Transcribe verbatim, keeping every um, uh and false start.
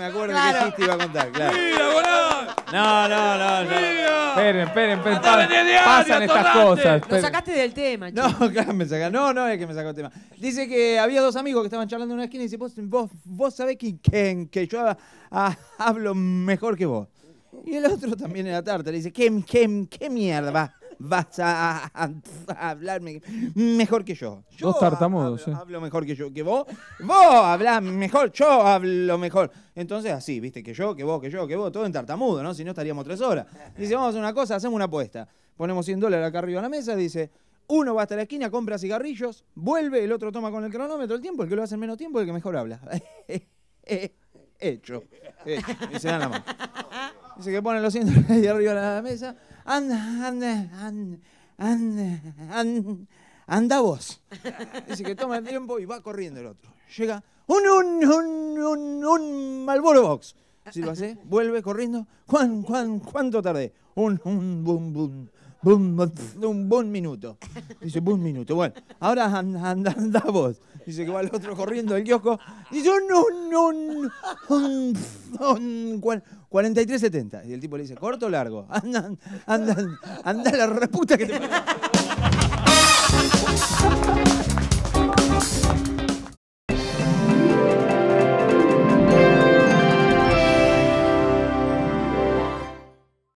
me acuerdo claro. que hiciste iba a contar, claro. ¡Mira, boludo! No, no, no, no. Esperen, esperen, esperen. Pasan estas cosas. Lo sacaste del tema, chico. No, claro, me saca. No, no es que me sacó el tema. Dice que había dos amigos que estaban charlando en una esquina y dice, vos, vos, vos sabés que, que, que yo a, a, hablo mejor que vos. Y el otro también era tarta. Le dice, ¿qué, qué, qué mierda va? Vas a, a, a hablarme mejor que yo. yo Dos tartamudos. Hablo, eh. hablo mejor que yo, que vos. Vos hablás mejor, yo hablo mejor. Entonces, así, viste, que yo, que vos, que yo, que vos, todo en tartamudo, ¿no? Si no estaríamos tres horas. Dice, vamos a hacer una cosa, hacemos una apuesta. Ponemos cien dólares acá arriba en la mesa, dice, uno va hasta la esquina, compra cigarrillos, vuelve, el otro toma con el cronómetro el tiempo, el que lo hace en menos tiempo es el que mejor habla. Hecho. Hecho. Y se dan la mano. Dice que ponen los cien dólares ahí arriba en la mesa. Anda, anda, anda, anda, anda, anda vos. Dice que toma el tiempo y va corriendo el otro. Llega un, un, un, un, un Marlboro Box. Si lo hace, vuelve corriendo. Juan, Juan, ¿cuánto tardé? Un, un, boom, boom, boom, un buen minuto. Dice, buen minuto. Bueno, ahora anda, anda, anda vos. Dice que va el otro corriendo del kiosco. Dice, un, un, un, un, un, cuarenta y tres setenta. Y el tipo le dice, ¿corto o largo? Anda, anda, anda la reputa que te...